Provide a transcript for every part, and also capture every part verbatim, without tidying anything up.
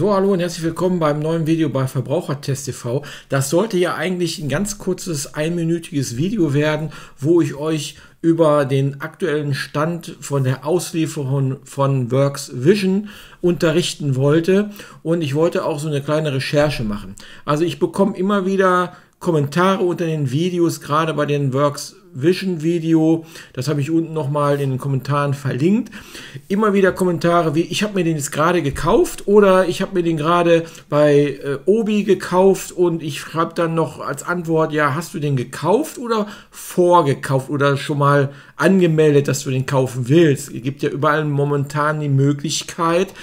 So, hallo und herzlich willkommen beim neuen Video bei Verbrauchertest T V. Das sollte ja eigentlich ein ganz kurzes, einminütiges Video werden, wo ich euch über den aktuellen Stand von der Auslieferung von Worx Vision unterrichten wollte, und ich wollte auch so eine kleine Recherche machen. Also ich bekomme immer wieder Kommentare unter den Videos, gerade bei den Worx Vision Video, das habe ich unten nochmal in den Kommentaren verlinkt. Immer wieder Kommentare wie, ich habe mir den jetzt gerade gekauft oder ich habe mir den gerade bei äh, Obi gekauft, und ich schreibe dann noch als Antwort, ja, hast du den gekauft oder vorgekauft oder schon mal angemeldet, dass du den kaufen willst? Es gibt ja überall momentan die Möglichkeit,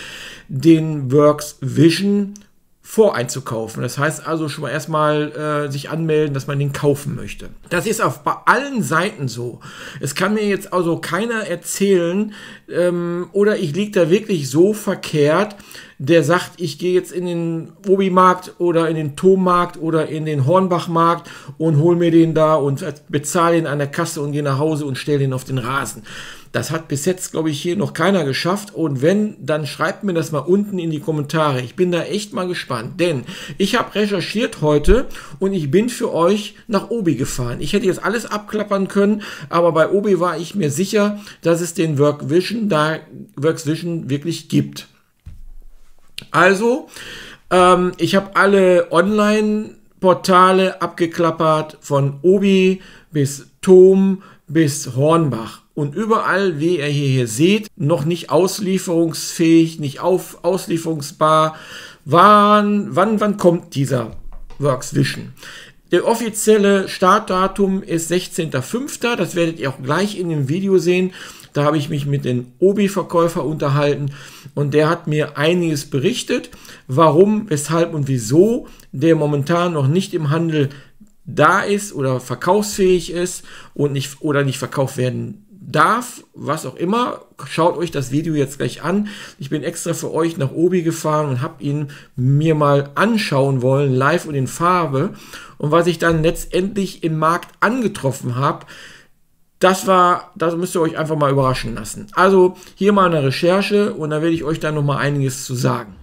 den Worx Vision voreinzukaufen. Das heißt also schon mal erstmal äh, sich anmelden, dass man den kaufen möchte. Das ist auf bei allen Seiten so. Es kann mir jetzt also keiner erzählen, ähm, oder ich liege da wirklich so verkehrt, der sagt, ich gehe jetzt in den Obi-Markt oder in den Tom-Markt oder in den Hornbach-Markt und hol mir den da und bezahle ihn an der Kasse und gehe nach Hause und stelle den auf den Rasen. Das hat bis jetzt, glaube ich, hier noch keiner geschafft, und wenn, dann schreibt mir das mal unten in die Kommentare. Ich bin da echt mal gespannt, denn ich habe recherchiert heute und ich bin für euch nach Obi gefahren. Ich hätte jetzt alles abklappern können, aber bei Obi war ich mir sicher, dass es den Worx Vision, da Worx Vision wirklich gibt. Also, ähm, ich habe alle Online-Portale abgeklappert, von Obi bis Tom bis Hornbach. Und überall, wie ihr hier, hier seht, noch nicht auslieferungsfähig, nicht auf, auslieferungsbar. Wann, wann, wann kommt dieser Worx Vision? Der offizielle Startdatum ist sechzehnter fünfter. Das werdet ihr auch gleich in dem Video sehen. Da habe ich mich mit dem Obi-Verkäufer unterhalten, und der hat mir einiges berichtet, warum, weshalb und wieso der momentan noch nicht im Handel da ist oder verkaufsfähig ist und nicht oder nicht verkauft werden darf, was auch immer. Schaut euch das Video jetzt gleich an. Ich bin extra für euch nach Obi gefahren und habe ihn mir mal anschauen wollen, live und in Farbe. Und was ich dann letztendlich im Markt angetroffen habe, das war, das müsst ihr euch einfach mal überraschen lassen. Also hier mal eine Recherche, und da werde ich euch dann nochmal einiges zu sagen.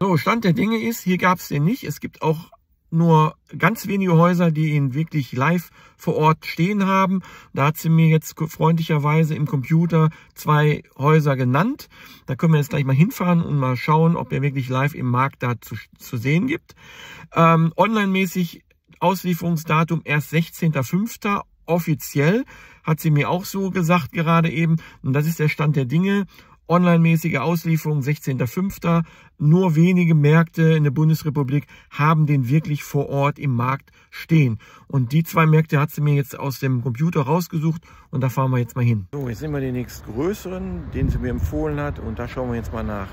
So, Stand der Dinge ist, hier gab es den nicht. Es gibt auch nur ganz wenige Häuser, die ihn wirklich live vor Ort stehen haben. Da hat sie mir jetzt freundlicherweise im Computer zwei Häuser genannt. Da können wir jetzt gleich mal hinfahren und mal schauen, ob er wirklich live im Markt da zu, zu sehen gibt. Ähm, Online-mäßig Auslieferungsdatum erst sechzehnter fünfter offiziell, hat sie mir auch so gesagt gerade eben. Und das ist der Stand der Dinge. Online-mäßige Auslieferung sechzehnter fünfter Nur wenige Märkte in der Bundesrepublik haben den wirklich vor Ort im Markt stehen. Und die zwei Märkte hat sie mir jetzt aus dem Computer rausgesucht, und da fahren wir jetzt mal hin. So, jetzt nehmen wir den nächstgrößeren, den sie mir empfohlen hat, und da schauen wir jetzt mal nach.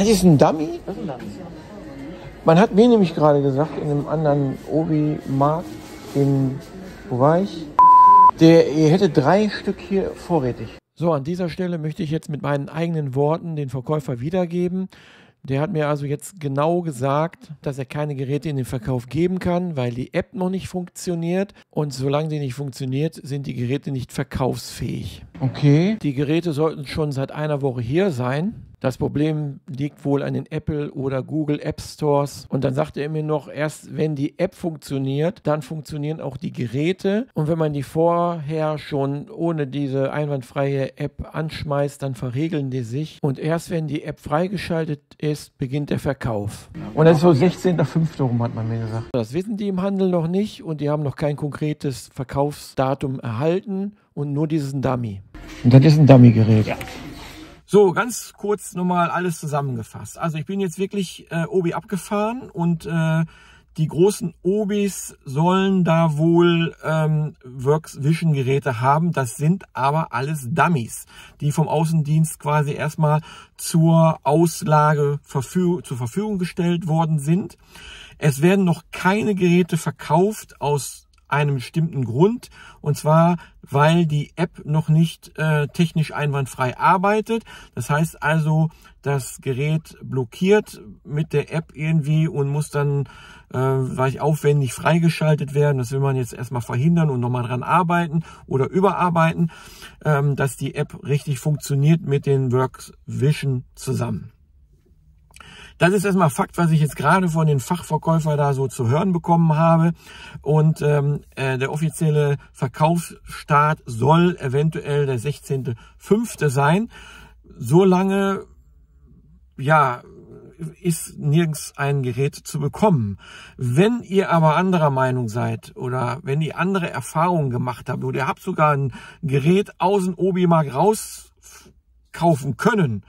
Das ist ein Dummy? Das ist ein Dummy. Man hat mir nämlich gerade gesagt, in einem anderen Obi-Markt, in, wo war ich? Der, ihr hättet drei Stück hier vorrätig. So, an dieser Stelle möchte ich jetzt mit meinen eigenen Worten den Verkäufer wiedergeben. Der hat mir also jetzt genau gesagt, dass er keine Geräte in den Verkauf geben kann, weil die App noch nicht funktioniert. Und solange die nicht funktioniert, sind die Geräte nicht verkaufsfähig. Okay. Die Geräte sollten schon seit einer Woche hier sein. Das Problem liegt wohl an den Apple oder Google App Stores. Und dann sagt er mir noch, erst wenn die App funktioniert, dann funktionieren auch die Geräte. Und wenn man die vorher schon ohne diese einwandfreie App anschmeißt, dann verregeln die sich. Und erst wenn die App freigeschaltet ist, beginnt der Verkauf. Und das ist so sechzehnter fünfter rum, hat man mir gesagt. Das wissen die im Handel noch nicht und die haben noch kein konkretes Verkaufsdatum erhalten und nur dieses Dummy. Und das ist ein Dummy-Gerät. Ja. So, ganz kurz nochmal alles zusammengefasst. Also ich bin jetzt wirklich äh, Obi abgefahren und äh, die großen Obis sollen da wohl ähm, Worx Vision Geräte haben. Das sind aber alles Dummies, die vom Außendienst quasi erstmal zur Auslage verfüg zur Verfügung gestellt worden sind. Es werden noch keine Geräte verkauft aus einem bestimmten Grund, und zwar, weil die App noch nicht äh, technisch einwandfrei arbeitet. Das heißt also, das Gerät blockiert mit der App irgendwie und muss dann äh, weich aufwendig freigeschaltet werden. Das will man jetzt erstmal verhindern und nochmal dran arbeiten oder überarbeiten, ähm, dass die App richtig funktioniert mit den Worx Vision zusammen. Das ist erstmal Fakt, was ich jetzt gerade von den Fachverkäufern da so zu hören bekommen habe. Und ähm, äh, der offizielle Verkaufsstart soll eventuell der sechzehnte fünfte sein. Solange ja, ist nirgends ein Gerät zu bekommen. Wenn ihr aber anderer Meinung seid oder wenn ihr andere Erfahrungen gemacht habt oder ihr habt sogar ein Gerät aus dem Obi-Markt rauskaufen können,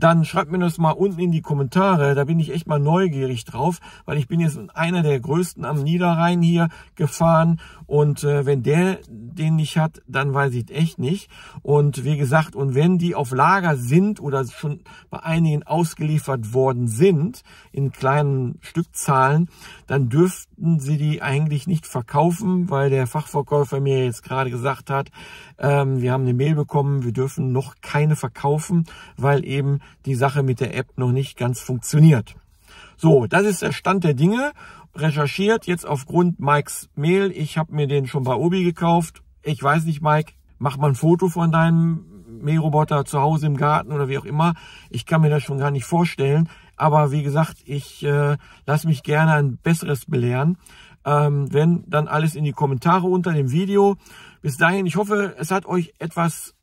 dann schreibt mir das mal unten in die Kommentare, da bin ich echt mal neugierig drauf, weil ich bin jetzt in einer der größten am Niederrhein hier gefahren und äh, wenn der den nicht hat, dann weiß ich echt nicht. Und wie gesagt, und wenn die auf Lager sind oder schon bei einigen ausgeliefert worden sind, in kleinen Stückzahlen, dann dürften sie die eigentlich nicht verkaufen, weil der Fachverkäufer mir jetzt gerade gesagt hat, ähm, wir haben eine Mail bekommen, wir dürfen noch keine verkaufen, weil eben die Sache mit der App noch nicht ganz funktioniert. So, das ist der Stand der Dinge. Recherchiert jetzt aufgrund Mikes Mail. Ich habe mir den schon bei Obi gekauft. Ich weiß nicht, Mike, mach mal ein Foto von deinem Mähroboter zu Hause im Garten oder wie auch immer. Ich kann mir das schon gar nicht vorstellen. Aber wie gesagt, ich äh, lasse mich gerne ein besseres belehren. Ähm, wenn, dann alles in die Kommentare unter dem Video. Bis dahin, ich hoffe, es hat euch etwas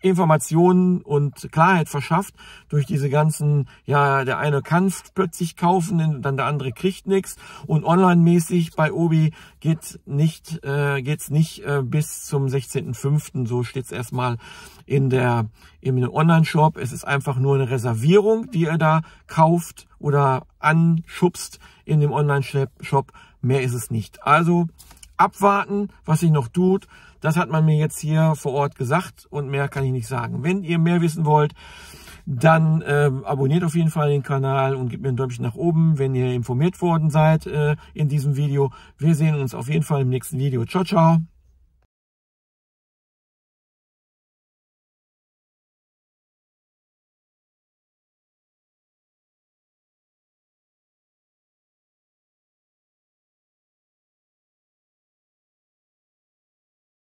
Informationen und Klarheit verschafft durch diese ganzen, ja, der eine kann plötzlich kaufen, dann der andere kriegt nichts und online-mäßig bei Obi geht nicht, äh, geht's nicht äh, bis zum sechzehnten fünften So steht's erstmal in der im Online-Shop. Es ist einfach nur eine Reservierung, die ihr da kauft oder anschubst in dem Online-Shop. Mehr ist es nicht. Also abwarten, was sich noch tut. Das hat man mir jetzt hier vor Ort gesagt und mehr kann ich nicht sagen. Wenn ihr mehr wissen wollt, dann äh, abonniert auf jeden Fall den Kanal und gebt mir ein Däumchen nach oben, wenn ihr informiert worden seid äh, in diesem Video. Wir sehen uns auf jeden Fall im nächsten Video. Ciao, ciao.